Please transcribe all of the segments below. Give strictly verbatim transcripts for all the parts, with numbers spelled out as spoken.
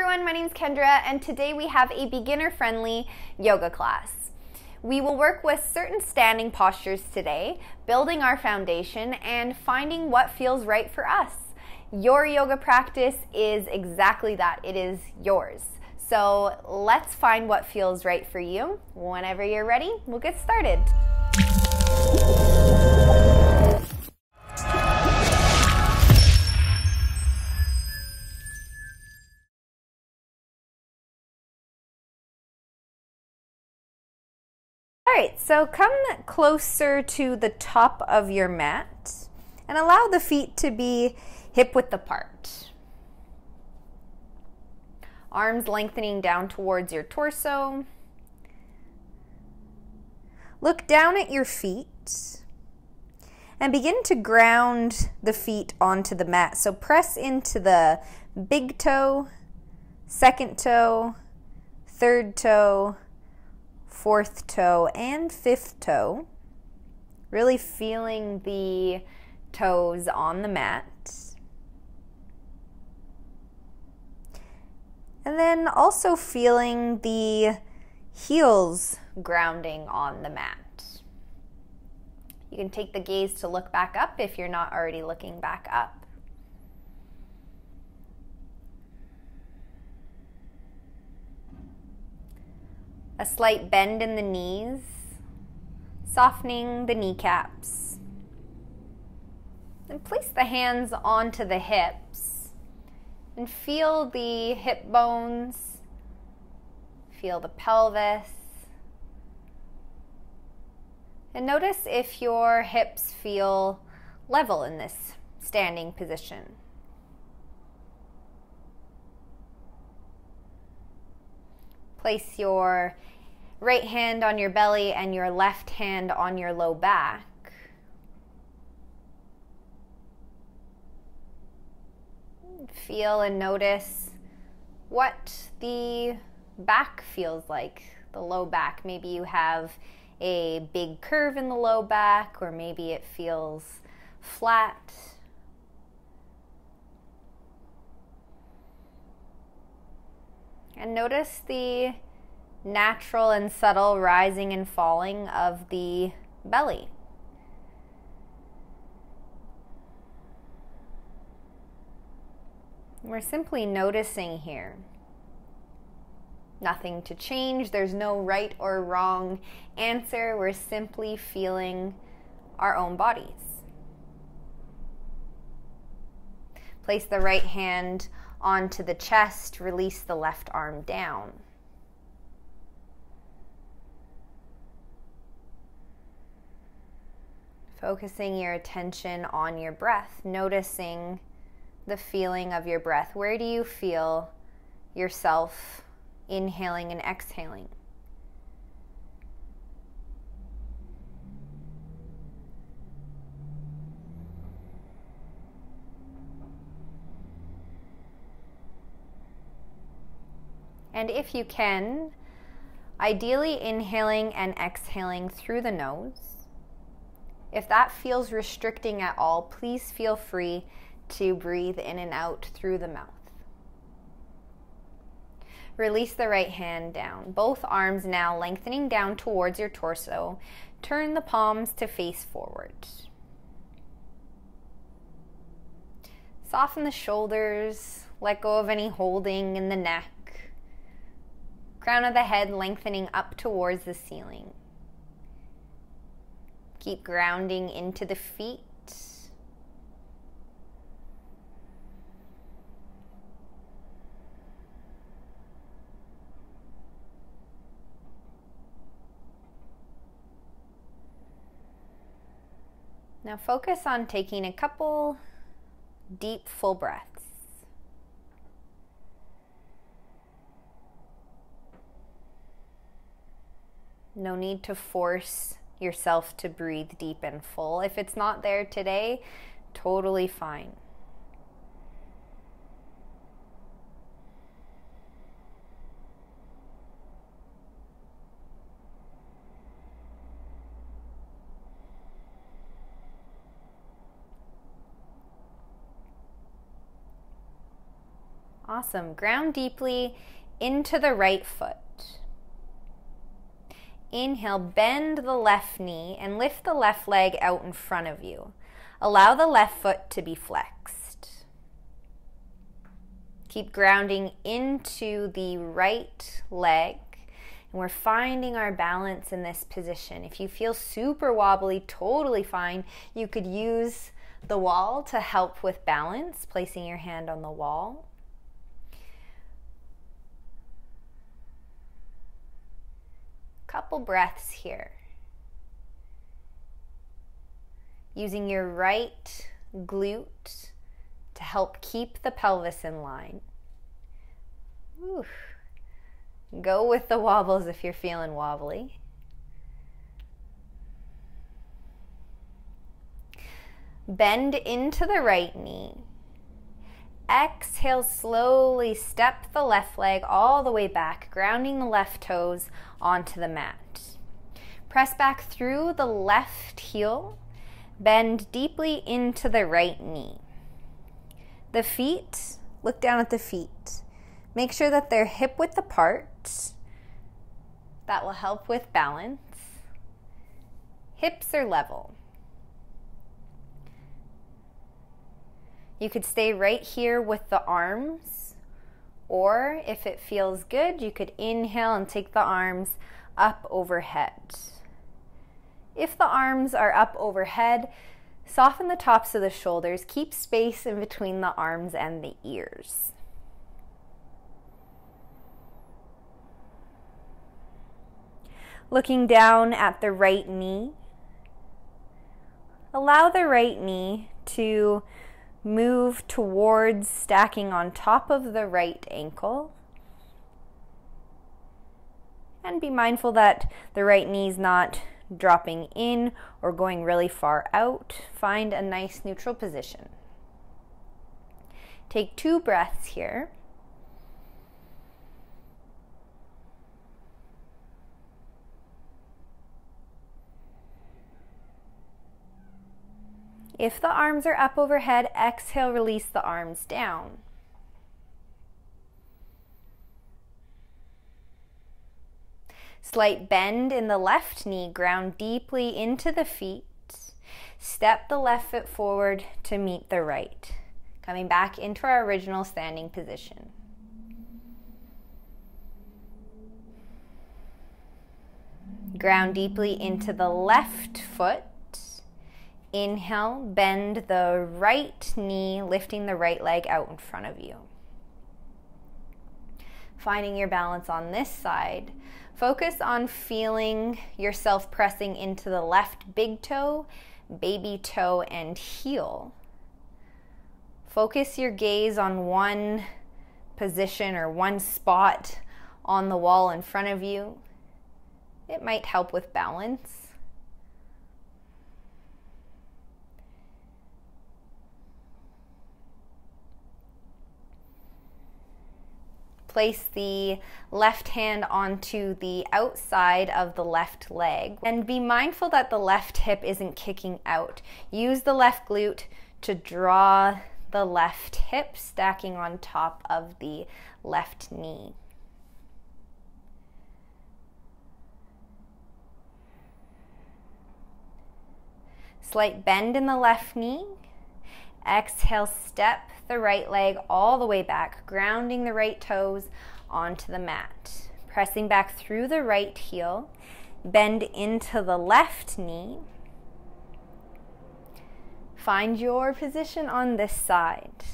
everyone, my name is Kendra, and today we have a beginner-friendly yoga class. We will work with certain standing postures today, building our foundation and finding what feels right for us. Your yoga practice is exactly that, it is yours. So let's find what feels right for you. Whenever you're ready, we'll get started. Alright, so come closer to the top of your mat and allow the feet to be hip width apart. Arms lengthening down towards your torso. Look down at your feet and begin to ground the feet onto the mat. So press into the big toe, second toe, third toe, fourth toe and fifth toe, really feeling the toes on the mat. And then also feeling the heels grounding on the mat. You can take the gaze to look back up if you're not already looking back up. A slight bend in the knees, softening the kneecaps. And place the hands onto the hips and feel the hip bones, feel the pelvis. And notice if your hips feel level in this standing position. Place your right hand on your belly and your left hand on your low back. Feel and notice what the back feels like, the low back. Maybe you have a big curve in the low back, or maybe it feels flat. And notice the natural and subtle rising and falling of the belly. We're simply noticing here. Nothing to change. There's no right or wrong answer. We're simply feeling our own bodies. Place the right hand onto the chest, release the left arm down. Focusing your attention on your breath, noticing the feeling of your breath. Where do you feel yourself inhaling and exhaling? And if you can, ideally inhaling and exhaling through the nose. If that feels restricting at all, please feel free to breathe in and out through the mouth. Release the right hand down. Both arms now lengthening down towards your torso. Turn the palms to face forward. Soften the shoulders. Let go of any holding in the neck. Crown of the head lengthening up towards the ceiling. Keep grounding into the feet. Now focus on taking a couple deep, full breaths. No need to force yourself to breathe deep and full. If it's not there today, totally fine. Awesome. Ground deeply into the right foot. Inhale, bend the left knee and lift the left leg out in front of you. Allow the left foot to be flexed. Keep grounding into the right leg. And we're finding our balance in this position. If you feel super wobbly, totally fine. You could use the wall to help with balance, placing your hand on the wall. Couple breaths here. Using your right glute to help keep the pelvis in line. Ooh. Go with the wobbles if you're feeling wobbly. Bend into the right knee. Exhale, slowly step the left leg all the way back, grounding the left toes onto the mat. Press back through the left heel. Bend deeply into the right knee. The feet, look down at the feet. Make sure that they're hip width apart. That will help with balance. Hips are level. You could stay right here with the arms, or if it feels good, you could inhale and take the arms up overhead. If the arms are up overhead, soften the tops of the shoulders. Keep space in between the arms and the ears. Looking down at the right knee. Allow the right knee to move towards stacking on top of the right ankle. And be mindful that the right knee is not dropping in or going really far out. Find a nice neutral position. Take two breaths here. If the arms are up overhead, exhale, release the arms down. Slight bend in the left knee, ground deeply into the feet. Step the left foot forward to meet the right. Coming back into our original standing position. Ground deeply into the left foot. Inhale, bend the right knee, lifting the right leg out in front of you. Finding your balance on this side. Focus on feeling yourself pressing into the left big toe, baby toe, and heel. Focus your gaze on one position or one spot on the wall in front of you. It might help with balance. Place the left hand onto the outside of the left leg and be mindful that the left hip isn't kicking out. Use the left glute to draw the left hip, stacking on top of the left knee. Slight bend in the left knee. Exhale, step the right leg all the way back, grounding the right toes onto the mat. Pressing back through the right heel, bend into the left knee. Find your position on this side.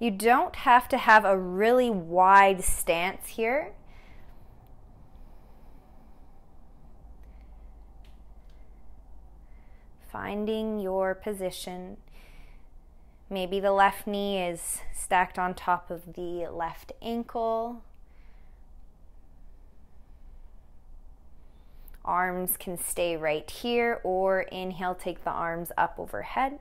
You don't have to have a really wide stance here. Finding your position. Maybe the left knee is stacked on top of the left ankle. Arms can stay right here, or inhale, take the arms up overhead.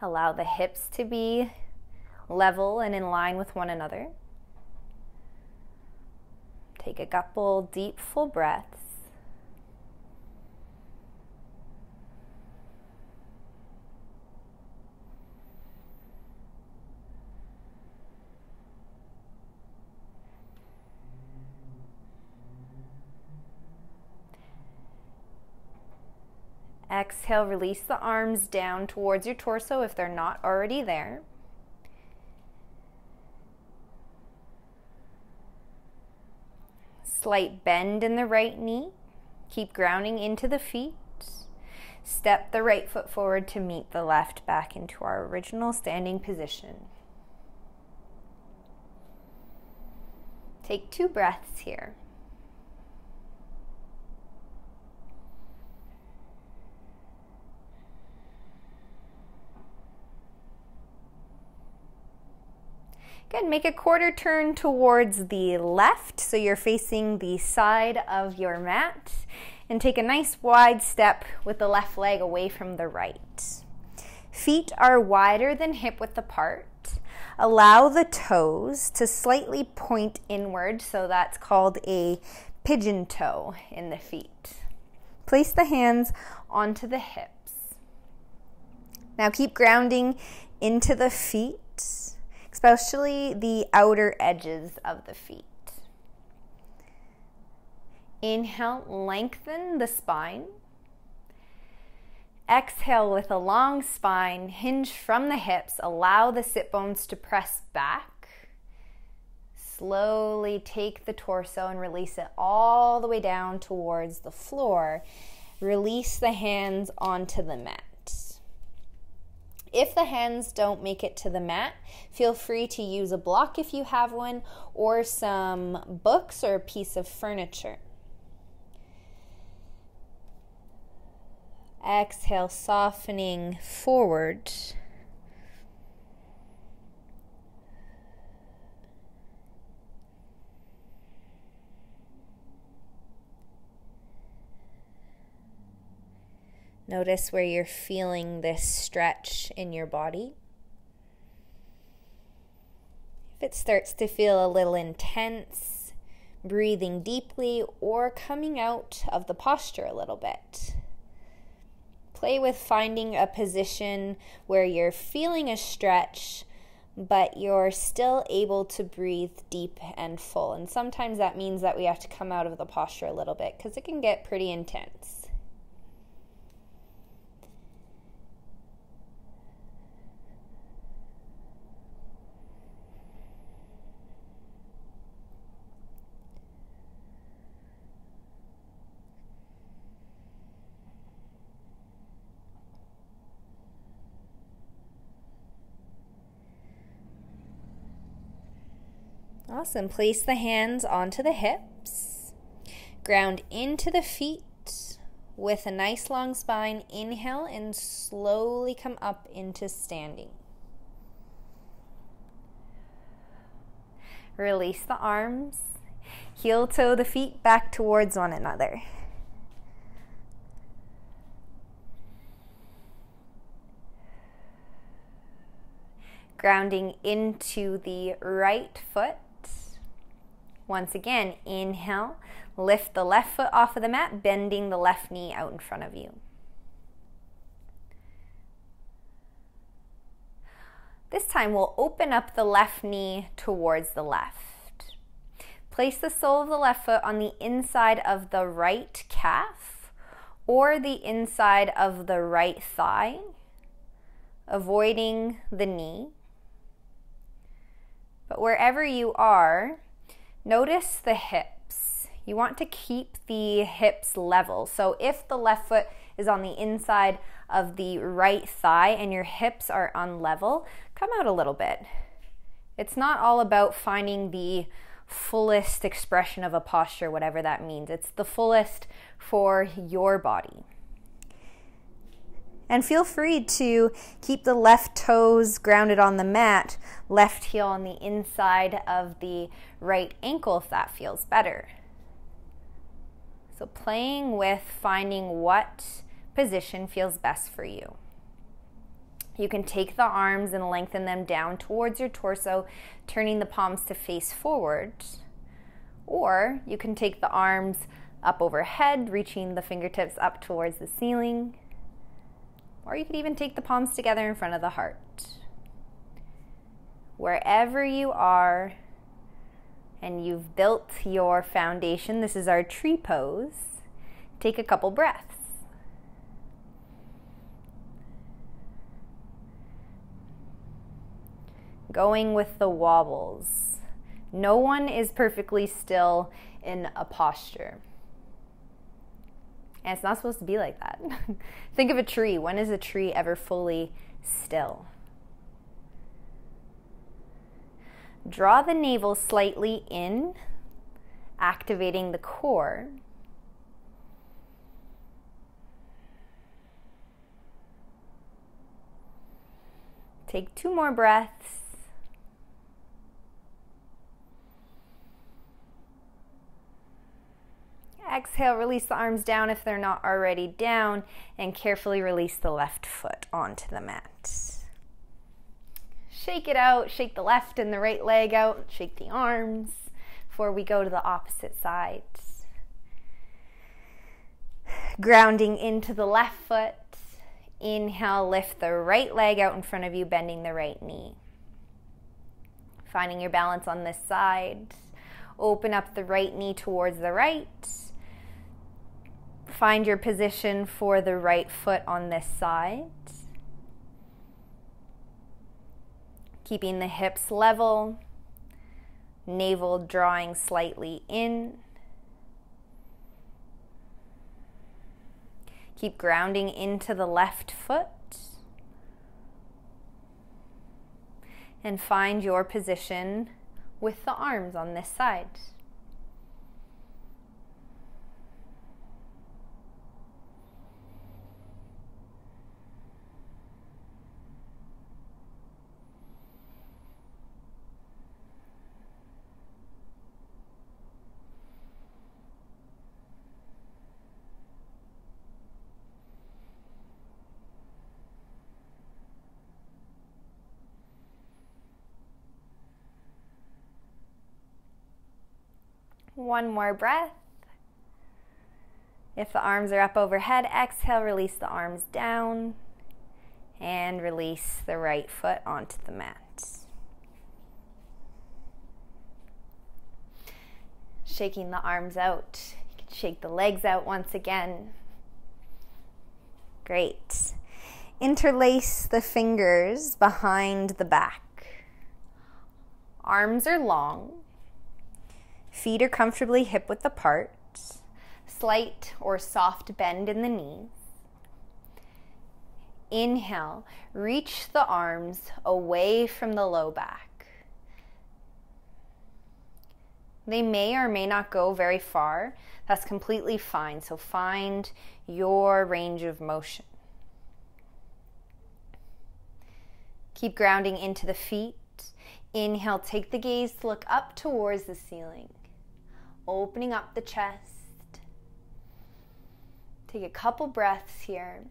Allow the hips to be level and in line with one another. Take a couple deep, full breaths. Exhale, release the arms down towards your torso if they're not already there. Slight bend in the right knee. Keep grounding into the feet. Step the right foot forward to meet the left back into our original standing position. Take two breaths here. Good, make a quarter turn towards the left so you're facing the side of your mat, and take a nice wide step with the left leg away from the right. Feet are wider than hip width apart. Allow the toes to slightly point inward, so that's called a pigeon toe in the feet. Place the hands onto the hips. Now keep grounding into the feet, especially the outer edges of the feet. Inhale, lengthen the spine. Exhale with a long spine, hinge from the hips, allow the sit bones to press back. Slowly take the torso and release it all the way down towards the floor. Release the hands onto the mat. If the hands don't make it to the mat, feel free to use a block if you have one, or some books or a piece of furniture. Exhale, softening forward. Notice where you're feeling this stretch in your body. If it starts to feel a little intense, breathing deeply or coming out of the posture a little bit. Play with finding a position where you're feeling a stretch, but you're still able to breathe deep and full. And sometimes that means that we have to come out of the posture a little bit because it can get pretty intense. Awesome. Place the hands onto the hips. Ground into the feet with a nice long spine. Inhale and slowly come up into standing. Release the arms. Heel toe the feet back towards one another. Grounding into the right foot. Once again, inhale, lift the left foot off of the mat, bending the left knee out in front of you. This time we'll open up the left knee towards the left. Place the sole of the left foot on the inside of the right calf or the inside of the right thigh, avoiding the knee. But wherever you are, notice the hips. You want to keep the hips level. So if the left foot is on the inside of the right thigh and your hips are unlevel, come out a little bit. It's not all about finding the fullest expression of a posture, whatever that means. It's the fullest for your body. And feel free to keep the left toes grounded on the mat, left heel on the inside of the right ankle if that feels better. So playing with finding what position feels best for you. You can take the arms and lengthen them down towards your torso, turning the palms to face forward, or you can take the arms up overhead, reaching the fingertips up towards the ceiling, or you could even take the palms together in front of the heart. Wherever you are and you've built your foundation, this is our tree pose, take a couple breaths. Going with the wobbles. No one is perfectly still in a posture. And it's not supposed to be like that. Think of a tree. When is a tree ever fully still? Draw the navel slightly in, activating the core. Take two more breaths. Exhale, release the arms down if they're not already down, and carefully release the left foot onto the mat. Shake it out, shake the left and the right leg out, shake the arms before we go to the opposite side. Grounding into the left foot. Inhale, lift the right leg out in front of you, bending the right knee. Finding your balance on this side. Open up the right knee towards the right. Find your position for the right foot on this side. Keeping the hips level, navel drawing slightly in. Keep grounding into the left foot. And find your position with the arms on this side. One more breath. If the arms are up overhead, exhale, release the arms down and release the right foot onto the mat. Shaking the arms out. You can shake the legs out once again. Great. Interlace the fingers behind the back. Arms are long. Feet are comfortably hip-width apart, slight or soft bend in the knees. Inhale, reach the arms away from the low back. They may or may not go very far. That's completely fine, so find your range of motion. Keep grounding into the feet. Inhale, take the gaze to look up towards the ceiling. Opening up the chest. Take a couple breaths here.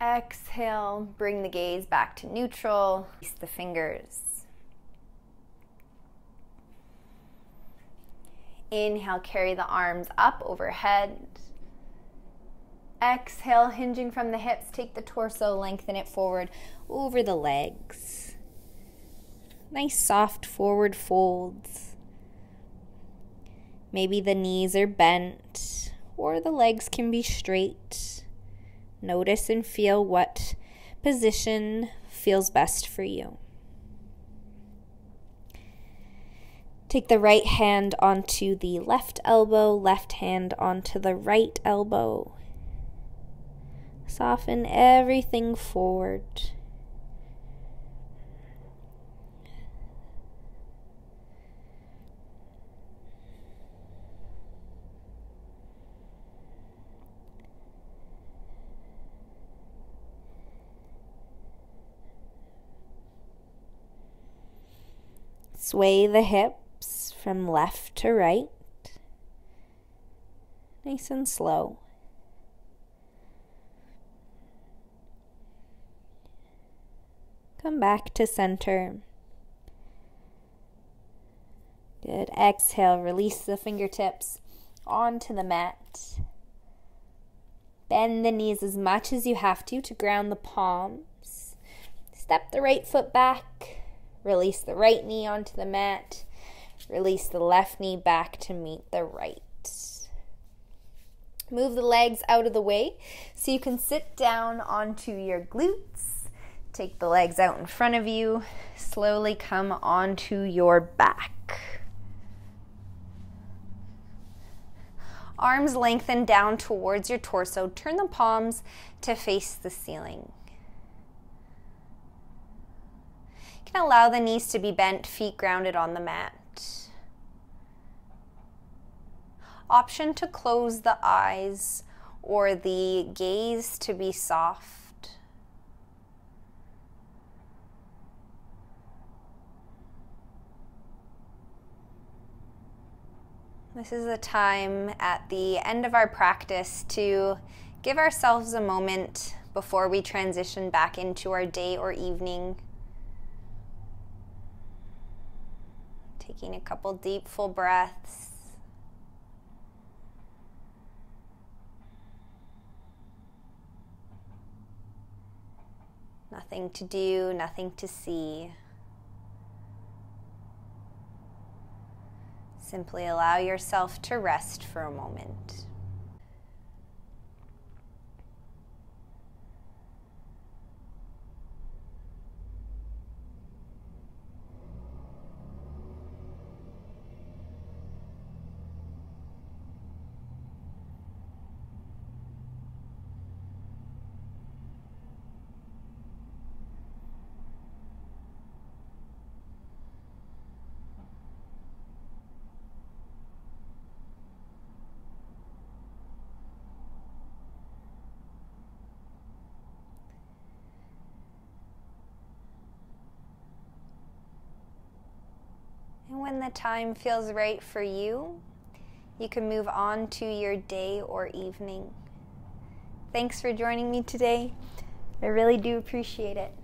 Exhale, bring the gaze back to neutral. Release the fingers. Inhale, carry the arms up overhead. Exhale, hinging from the hips, take the torso, lengthen it forward over the legs. Nice soft forward folds. Maybe the knees are bent or the legs can be straight. Notice and feel what position feels best for you. Take the right hand onto the left elbow, left hand onto the right elbow. Soften everything forward. Sway the hips. from left to right, nice and slow. Come back to center. Good. Exhale, release the fingertips onto the mat. Bend the knees as much as you have to to ground the palms. Step the right foot back. Release the right knee onto the mat. Release the left knee back to meet the right. Move the legs out of the way so you can sit down onto your glutes. Take the legs out in front of you, slowly come onto your back. Arms lengthen down towards your torso, turn the palms to face the ceiling. You can allow the knees to be bent, feet grounded on the mat. Option to close the eyes or the gaze to be soft. This is a time at the end of our practice to give ourselves a moment before we transition back into our day or evening. Taking a couple deep, full breaths. Nothing to do, nothing to see. Simply allow yourself to rest for a moment. When the time feels right for you, you can move on to your day or evening. Thanks for joining me today. I really do appreciate it.